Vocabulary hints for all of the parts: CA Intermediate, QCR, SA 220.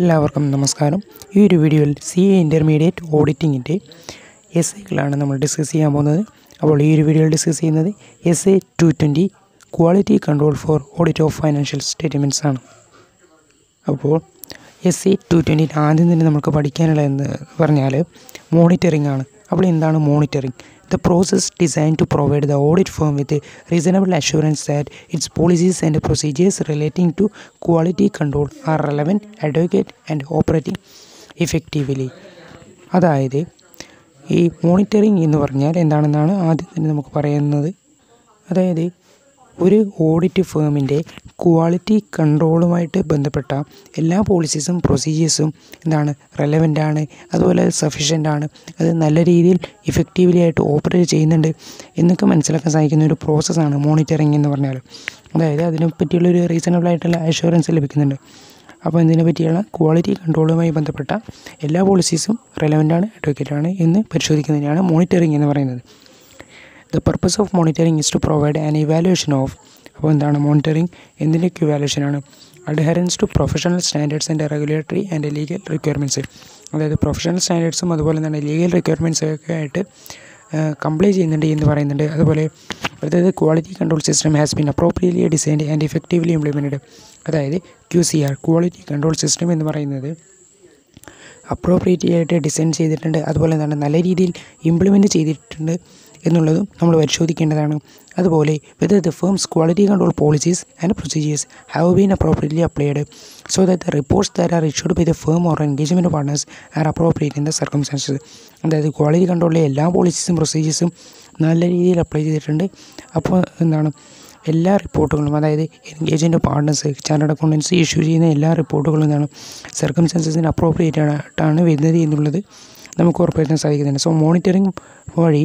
എല്ലാവർക്കും നമസ്കാരം. ഈ ഒരു വീഡിയോയിൽ സി എ ഇൻ്റർമീഡിയറ്റ് ഓഡിറ്റിങ്ങിൻ്റെ എസ്ഐകളാണ് നമ്മൾ ഡിസ്കസ് ചെയ്യാൻ പോകുന്നത്. അപ്പോൾ ഈ ഒരു വീഡിയോയിൽ ഡിസ്കസ് ചെയ്യുന്നത് SA 220 quality control for audit of financial statements ആണ്. അപ്പോൾ SA 220 ആദ്യം തന്നെ നമുക്ക് പഠിക്കാനുള്ള എന്ന് പറഞ്ഞാൽ മോണിറ്ററിംഗ് ആണ്. അപ്പോൾ എന്താണ് monitoring? The process designed to provide the audit firm with a reasonable assurance that its policies and procedures relating to quality control are relevant, adequate and operating effectively. അതായത് ഈ മോണിറ്ററിംഗ് എന്ന് പറഞ്ഞാൽ എന്താണെന്നാണ് ആദ്യം തന്നെ നമുക്ക് പറയുന്നത്. അതായത് ഒരു ഓഡിറ്റ് ഫേമിൻ്റെ ക്വാളിറ്റി കൺട്രോളുമായിട്ട് ബന്ധപ്പെട്ട എല്ലാ പോളിസീസും പ്രൊസീജിയേഴ്സും എന്താണ് റെലവൻ്റാണ്, അതുപോലെ സഫീഷ്യൻ്റാണ്, അത് നല്ല രീതിയിൽ ഇഫക്റ്റീവ്ലി ആയിട്ട് ഓപ്പറേറ്റ് ചെയ്യുന്നുണ്ട് എന്നൊക്കെ മനസ്സിലാക്കാൻ സാധിക്കുന്ന ഒരു പ്രോസസ്സാണ് മോണിറ്ററിംഗ് എന്ന് പറഞ്ഞാൽ. അതായത് അതിനെപ്പറ്റിയുള്ളൊരു റീസണബിൾ ആയിട്ടുള്ള അഷുറൻസ് ലഭിക്കുന്നുണ്ട്. അപ്പോൾ ഇതിനെപ്പറ്റിയുള്ള ക്വാളിറ്റി കൺട്രോളുമായി ബന്ധപ്പെട്ട എല്ലാ പോളിസീസും റെലവൻ്റാണ്, അഡ്വക്കേറ്റാണ് എന്ന് പരിശോധിക്കുന്നതിനാണ് മോണിറ്ററിംഗ് എന്ന് പറയുന്നത്. The purpose of monitoring is to provide an evaluation of, അപ്പോൾ എന്താണ് മോണിറ്ററിംഗ്, എന്തിൻ്റെയൊക്കെ ഇവാലുവേഷനാണ്, adherence to professional standards and regulatory and legal requirements. അതായത് പ്രൊഫഷണൽ സ്റ്റാൻഡേർഡ്സും അതുപോലെ തന്നെ ലീഗൽ റിക്വയർമെൻറ്റ്സൊക്കെ ആയിട്ട് കംപ്ലൈ ചെയ്യുന്നുണ്ട് എന്ന് പറയുന്നുണ്ട്. അതുപോലെ അതായത് quality control system has been appropriately designed and effectively implemented. അതായത് QCR ക്വാളിറ്റി കൺട്രോൾ സിസ്റ്റം എന്ന് പറയുന്നത് അപ്രോപ്രിയേറ്റ്ലി ആയിട്ട് ഡിസൈൻ ചെയ്തിട്ടുണ്ട്, അതുപോലെ എന്താണ് നല്ല രീതിയിൽ ഇംപ്ലിമെൻറ്റ് ചെയ്തിട്ടുണ്ട് എന്നുള്ളതും നമ്മൾ പരിശോധിക്കേണ്ടതാണ്. അതുപോലെ whether the firm's quality control policies and procedures have been appropriately applied so that the reports that are issued by the firm or engagement partners are appropriate in the circumstances. അതായത് quality കൺട്രോളിലെ എല്ലാ പോളിസീസും പ്രൊസീജിയേഴ്സും നല്ല രീതിയിൽ apply ചെയ്തിട്ടുണ്ട്, അപ്പോൾ എന്താണ് എല്ലാ റിപ്പോർട്ടുകളും, അതായത് engagement partners chartered accountants issue ചെയ്യുന്ന എല്ലാ റിപ്പോർട്ടുകളും എന്താണ് സർക്കംസ്റ്റൻസസിന് അപ്രോപ്രിയേറ്റ് ആയിട്ടാണ് വരുന്നത് എന്നുള്ളത് നമുക്ക് ഉറപ്പുവരുത്താൻ സാധിക്കുന്നുണ്ട്. സോ മോണിറ്ററിംഗ് വഴി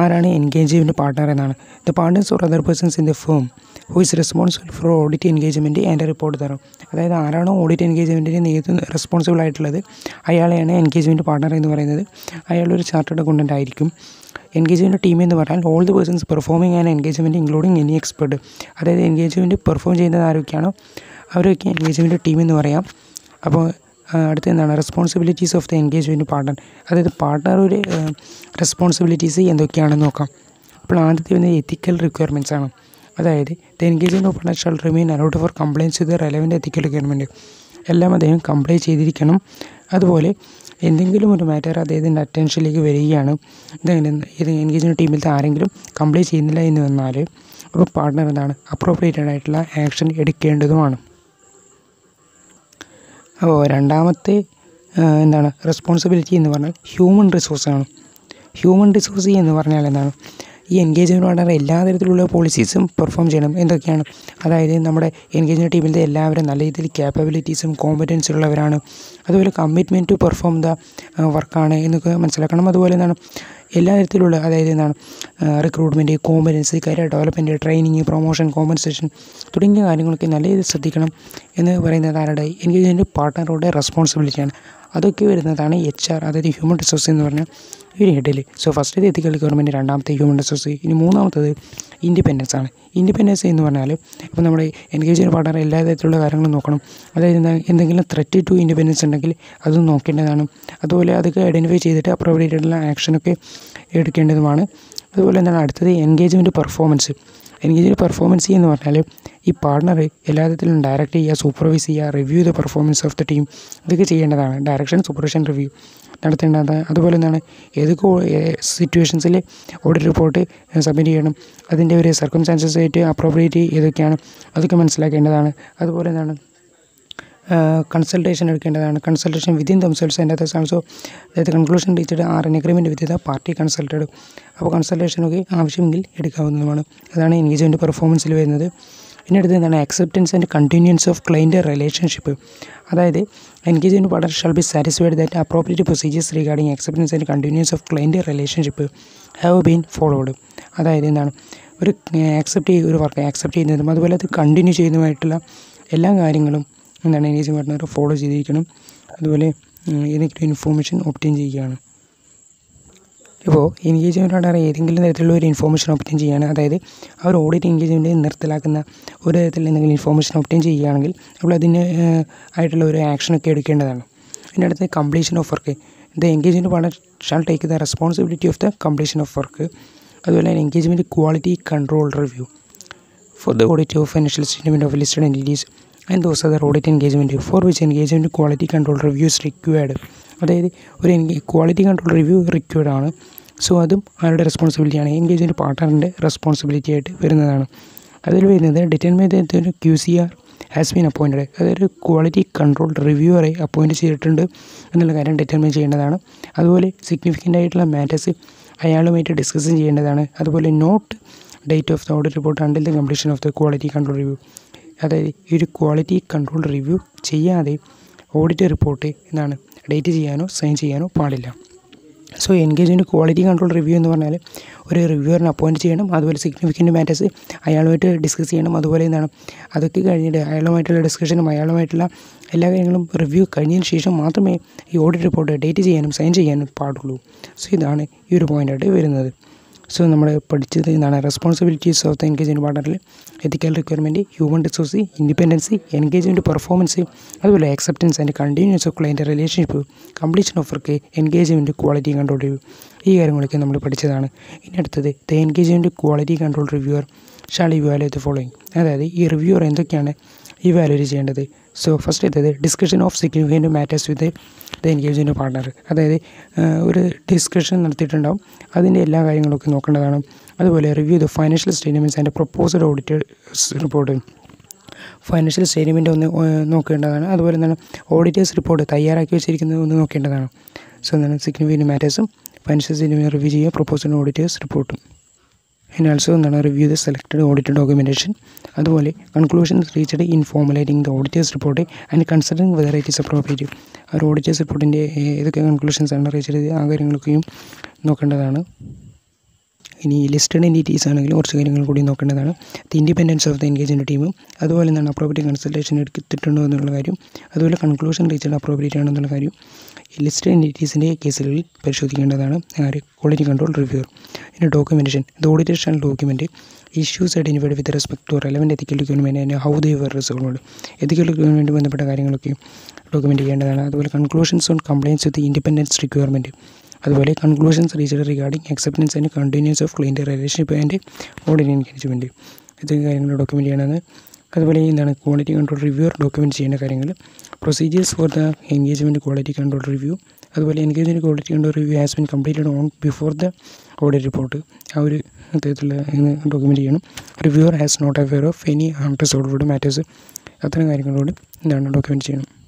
ആരാണ് എൻഗേജ്മെൻറ്റ് പാർട്ണർ എന്നാണ്. The partners or other persons in the firm who is responsible for audit engagement and report തരാം. അതായത് ആരാണോ ഓഡിറ്റ് എൻഗേജ്മെൻറ്റിന് നേതൃത്വം റെസ്പോൺസിബിൾ ആയിട്ടുള്ളത് അയാളെയാണ് എൻഗേജ്മെൻറ്റ് പാർട്ണർ എന്ന് പറയുന്നത്. അയാളൊരു ചാർട്ടേഡ് അക്കൗണ്ടൻ്റ് ആയിരിക്കും. എൻഗേജ്മെൻറ്റ് ടീം എന്ന് പറഞ്ഞാൽ all the persons performing and engagement including any expert. അതായത് എൻഗേജ്മെൻറ്റ് പെർഫോം ചെയ്യുന്നത് ആരൊക്കെയാണോ അവരൊക്കെ എൻഗേജ്മെൻറ്റ് ടീം എന്ന് പറയാം. അപ്പോൾ അടുത്ത എന്താണ് responsibilities of the engagement partner. അതായത് പാർട്ണർ ഒരു റെസ്പോൺസിബിലിറ്റീസ് എന്തൊക്കെയാണെന്ന് നോക്കാം. അപ്പോൾ ആദ്യത്തെ വന്ന എത്തിക്കൽ റിക്വയർമെൻറ്റ്സ് ആണ്. അതായത് the engagement partner shall remain alert for compliance with relevant ethical requirement. എല്ലാം അദ്ദേഹം കംപ്ലൈ ചെയ്തിരിക്കണം. അതുപോലെ എന്തെങ്കിലും ഒരു മാറ്റർ അദ്ദേഹത്തിൻ്റെ അറ്റൻഷനിലേക്ക് വരികയാണ്, ഇത് എൻഗേജ്മെൻറ്റ് ടീമിലത്തെ ആരെങ്കിലും കംപ്ലൈ ചെയ്യുന്നില്ല എന്ന് വന്നാൽ അപ്പോൾ പാർട്ണർ എന്താണ് അപ്രോപ്രിയേറ്റഡ് ആയിട്ടുള്ള ആക്ഷൻ എടുക്കേണ്ടതുമാണ്. അപ്പോൾ രണ്ടാമത്തെ എന്താണ് റെസ്പോൺസിബിലിറ്റി എന്ന് പറഞ്ഞാൽ ഹ്യൂമൻ റിസോഴ്സാണ്. ഹ്യൂമൻ റിസോഴ്സ് എന്ന് പറഞ്ഞാൽ എന്താണ്, ഈ എൻഗേജ്മെൻറ്റ് പാർട്ണർ എല്ലാ തരത്തിലുള്ള പോളിസീസും പെർഫോം ചെയ്യണം. എന്തൊക്കെയാണ്? അതായത് നമ്മുടെ എൻഗേജ്മെൻറ്റ് ടീമിലത്തെ എല്ലാവരും നല്ല രീതിയിൽ ക്യാപ്പബിലിറ്റീസും കോമ്പറ്റൻസും ഉള്ളവരാണ്, അതുപോലെ കമ്മിറ്റ്മെൻറ്റ് ടു പെർഫോം ദ വർക്കാണ് എന്നൊക്കെ മനസ്സിലാക്കണം. അതുപോലെ എന്താണ് എല്ലാ തരത്തിലുള്ള, അതായത് എന്താണ് recruitment, competency, career development, training, promotion, compensation തുടങ്ങിയ കാര്യങ്ങളൊക്കെ നല്ല രീതിയിൽ ശ്രദ്ധിക്കണം എന്ന് പറയുന്നത് ആരുടെ, എൻഗേജ്മെൻറ്റ് പാർട്ണറുടെ റെസ്പോൺസിബിലിറ്റിയാണ്. അതൊക്കെ വരുന്നതാണ് HR, അതായത് ഹ്യൂമൻ റിസോഴ്സ് എന്ന് പറഞ്ഞാൽ ഒരു ഹെഡിൽ. സോ ഫസ്റ്റ് എത്തിക്കൽ റിക്വയർമെൻറ്റ്, രണ്ടാമത്തെ ഹ്യൂമൻ റിസോഴ്സ്, ഇനി മൂന്നാമത്തത് ഇൻഡിപെൻഡൻസ് ആണ്. ഇൻഡിപെൻഡൻസ് എന്ന് പറഞ്ഞാൽ ഇപ്പോൾ നമ്മുടെ എൻഗേജ്മെൻറ്റ് പാർട്ണർ എല്ലാ തരത്തിലുള്ള കാര്യങ്ങളും നോക്കണം. അതായത് എന്തെങ്കിലും ത്രെറ്റ് ടു ഇൻഡിപെൻഡൻസ് ഉണ്ടെങ്കിൽ അത് നോക്കേണ്ടതാണ്. അതുപോലെ അതൊക്കെ ഐഡൻറ്റിഫൈ ചെയ്തിട്ട് അപ്രോപ്രിയേറ്റുള്ള ആക്ഷനൊക്കെ എടുക്കേണ്ടതുമാണ്. അതുപോലെ എന്താണ് അടുത്തത് എൻഗേജ്മെൻറ്റ് പെർഫോമൻസ്. എൻഗേജ്മെൻറ്റ് പെർഫോമൻസ് എന്ന് പറഞ്ഞാൽ ഈ പാർട്ണർ എല്ലാ തരത്തിലും ഡയറക്റ്റ് ചെയ്യുക, സൂപ്പർവൈസ് ചെയ്യുക, review the performance of the team, ഇതൊക്കെ ചെയ്യേണ്ടതാണ്. ഡയറക്ഷൻ, സൂപ്പർവിഷൻ, റിവ്യൂ നടത്തേണ്ടത്. അതുപോലെ എന്താണ് ഏതൊക്കെ സിറ്റുവേഷൻസിൽ ഓഡിറ്റ് റിപ്പോർട്ട് സബ്മിറ്റ് ചെയ്യണം, അതിൻ്റെ ഒരു സർക്കംസ്റ്റാൻസസ് ആയിട്ട് അപ്രോപ്രിയേറ്റ് ഏതൊക്കെയാണ് അതൊക്കെ മനസ്സിലാക്കേണ്ടതാണ്. അതുപോലെ എന്താണ് കൺസൾട്ടേഷൻ എടുക്കേണ്ടതാണ്. Consultation within themselves and others also, അതായത് conclusion reached are in agreement with the party consulted. അപ്പോൾ കൺസൾട്ടേഷനൊക്കെ ആവശ്യമെങ്കിൽ എടുക്കാവുന്നതുമാണ്. അതാണ് എൻഗേജ്മെൻറ്റ് പെർഫോമൻസിൽ വരുന്നത്. പിന്നെ അടുത്ത് എന്താണ് acceptance and continuance of client relationship. അതായത് engagement partner shall be satisfied that appropriate procedures regarding acceptance and continuance of client relationship have been followed. അതായത് എന്താണ് ഒരു വർക്ക് ആക്സെപ്റ്റ് ചെയ്യുന്നതും അതുപോലെ അത് കണ്ടിന്യൂ ചെയ്യുന്നതുമായിട്ടുള്ള എല്ലാ കാര്യങ്ങളും എന്താണ് അതിനേശമായിട്ടുള്ളവർ ഫോളോ ചെയ്തിരിക്കണം. അതുപോലെ ഏതെങ്കിലും ഇൻഫോർമേഷൻ ഒപ്റ്റെയിൻ ചെയ്യുകയാണ്. ഇപ്പോൾ എൻഗേജ്മെൻറ്റ് ആണ് ഏതെങ്കിലും തരത്തിലുള്ള ഒരു ഇൻഫോർമേഷൻ ഒപ്റ്റെയിൻ ചെയ്യുകയാണ്, അതായത് അവർ ഓഡിറ്റ് എൻഗേജ്മെൻറ്റ് നിർത്തലാക്കുന്ന ഒരു തരത്തിൽ എന്തെങ്കിലും ഇൻഫോർമേഷൻ ഒപ്റ്റെയിൻ ചെയ്യുകയാണെങ്കിൽ അപ്പോൾ അതിന് ആയിട്ടുള്ള ഒരു ആക്ഷനൊക്കെ എടുക്കേണ്ടതാണ്. അതിൻ്റെ അടുത്ത് completion of work. The engagement partner shall take the responsibility of the completion of work. അതുപോലെ തന്നെ engagement quality control review for the audit of financial statement of listed entities and those other audit engagement for which engagement quality control review is required. അതായത് ഒരു quality control review required ആണ്. So അതും ആരുടെ റെസ്പോൺസിബിലിറ്റിയാണ്? Engagement പാർട്ണറിൻ്റെ responsibility ആയിട്ട് വരുന്നതാണ്. അതിൽ വരുന്നത് determine that the QCR has been appointed, അതായത് ക്വാളിറ്റി കൺട്രോൾ റിവ്യൂവറെ അപ്പോയിൻറ്റ് ചെയ്തിട്ടുണ്ട് എന്നുള്ള കാര്യം ഡിറ്റർമിൻ ചെയ്യേണ്ടതാണ്. അതുപോലെ സിഗ്നിഫിക്കൻ്റ് ആയിട്ടുള്ള മാറ്റേഴ്സ് അയാളുമായിട്ട് ഡിസ്കസ് ചെയ്യേണ്ടതാണ്. അതുപോലെ not date of the audit report until the completion of the quality control review, അതായത് ഈ ഒരു ക്വാളിറ്റി കൺട്രോൾ റിവ്യൂ ചെയ്യാതെ ഓഡിറ്റ് റിപ്പോർട്ട് എന്നാണ് ഡേറ്റ് ചെയ്യാനോ സൈൻ ചെയ്യാനോ പാടില്ല. So engagement quality control review എന്ന് പറഞ്ഞാൽ ഒരു റിവ്യൂവറിനെ അപ്പോയിൻറ്റ് ചെയ്യണം. അതുപോലെ സിഗ്നിഫിക്കൻ്റ് മാറ്റേഴ്സ് അയാളുമായിട്ട് ഡിസ്കസ് ചെയ്യണം. അതുപോലെ എന്താണ് അതൊക്കെ കഴിഞ്ഞിട്ട് അയാളുമായിട്ടുള്ള ഡിസ്കഷനും അയാളുമായിട്ടുള്ള എല്ലാ കാര്യങ്ങളും റിവ്യൂ കഴിഞ്ഞതിന് ശേഷം മാത്രമേ ഈ ഓഡിറ്റ് റിപ്പോർട്ട് ഡേറ്റ് ചെയ്യാനും സൈൻ ചെയ്യാനും പാടുള്ളൂ. സോ ഇതാണ് ഈ ഒരു പോയിൻ്റായിട്ട് വരുന്നത്. സോ നമ്മൾ പഠിച്ചത് എന്താണ്? റെസ്പോൺസിബിലിറ്റീസ് ഓഫ് ദ എൻഗേജ്മെൻറ്റ് പാർട്ണറിൽ ethical requirement, human resource, independency, engagement performance, അതുപോലെ acceptance and continuance of client relationship, completion of work, engagement quality control review, ഈ കാര്യങ്ങളൊക്കെ നമ്മൾ പഠിച്ചതാണ്. ഇനി അടുത്തത് the engagement quality control reviewer shall evaluate following, അതായത് ഈ റിവ്യൂവർ എന്തൊക്കെയാണ് ഇവാലുവേറ്റ് ചെയ്യേണ്ടത്? സോ ഫസ്റ്റ് എത്തത് discussion of significant matters with the engagement partner, അതായത് ഒരു ഡിസ്കഷൻ നടത്തിയിട്ടുണ്ടാവും, അതിൻ്റെ എല്ലാ കാര്യങ്ങളൊക്കെ നോക്കേണ്ടതാണ്. അതുപോലെ review the financial statements and proposed auditors report, financial statement ഒന്ന് നോക്കേണ്ടതാണ്. അതുപോലെ എന്താണ് ഓഡിറ്റേഴ്സ് റിപ്പോർട്ട് തയ്യാറാക്കി വെച്ചിരിക്കുന്നത് ഒന്ന് നോക്കേണ്ടതാണ്. സോ എന്താണ് സിഗ്നിഫിക്കൻ്റ് മാറ്റേഴ്സും ഫൈനാൻഷ്യൽ സ്റ്റേറ്റ്മെൻറ്റ് റിവ്യൂ ചെയ്യുക, പ്രൊപ്പോസഡ് ഓഡിറ്റേഴ്സ് റിപ്പോർട്ടും. And also എന്താണ് review the selected audit documentation. അതുപോലെ conclusion reached in formulating the auditors report and considering whether it is appropriate. അവർ ഓഡിറ്റേഴ്സ് റിപ്പോർട്ടിൻ്റെ ഏതൊക്കെ കൺക്ലൂഷൻസ് ആണ് റീച്ച്ഡ് ആ കാര്യങ്ങളൊക്കെയും നോക്കേണ്ടതാണ്. ഇനി ലിസ്റ്റഡ് എൻറ്റിറ്റീസ് ആണെങ്കിൽ കുറച്ച് കാര്യങ്ങൾ കൂടി നോക്കേണ്ടതാണ്. The independence of the engagement ടീമും, അതുപോലെ എന്താണ് അപ്രോപ്രിയേറ്റ് കൺസൾട്ടേഷൻ എടുത്തിട്ടുണ്ടോ എന്നുള്ള കാര്യം, അതുപോലെ കൺക്ലൂഷൻ റീച്ച്ഡ് അപ്രോപ്രിയേറ്റ് ആണെന്നുള്ള കാര്യം ലിസ്റ്റഡ് എൻറ്റിറ്റീസിൻ്റെ കേസുകളിൽ പരിശോധിക്കേണ്ടതാണ് ആര്? Quality control reviewer. പിന്നെ documentation, the auditor shall document issues identified with respect to relevant ethical requirement and how they were resolved, ethical requirement ബന്ധപ്പെട്ട കാര്യങ്ങളൊക്കെ ഡോക്യുമെൻറ്റ് ചെയ്യേണ്ടതാണ്. അതുപോലെ conclusions on compliance with independence requirement, അതുപോലെ conclusions reached regarding acceptance and continuance of client relationship and audit engagement, ഇതൊക്കെ കാര്യങ്ങൾ document ചെയ്യണമെന്ന്. അതുപോലെ എന്താണ് ക്വാളിറ്റി കൺട്രോൾ റിവ്യൂവർ ഡോക്യുമെൻറ്റ് ചെയ്യേണ്ട കാര്യങ്ങൾ procedures for the engagement quality control review. അതുപോലെ engagement quality control review has been completed on before the audit report, ആ ഒരു തരത്തിലുള്ള ഡോക്യുമെൻറ്റ് ചെയ്യണം. Reviewer has not aware of any unresolved matters, അത്തരം കാര്യങ്ങളോട് എന്താണ് ഡോക്യുമെൻറ്റ് ചെയ്യണം.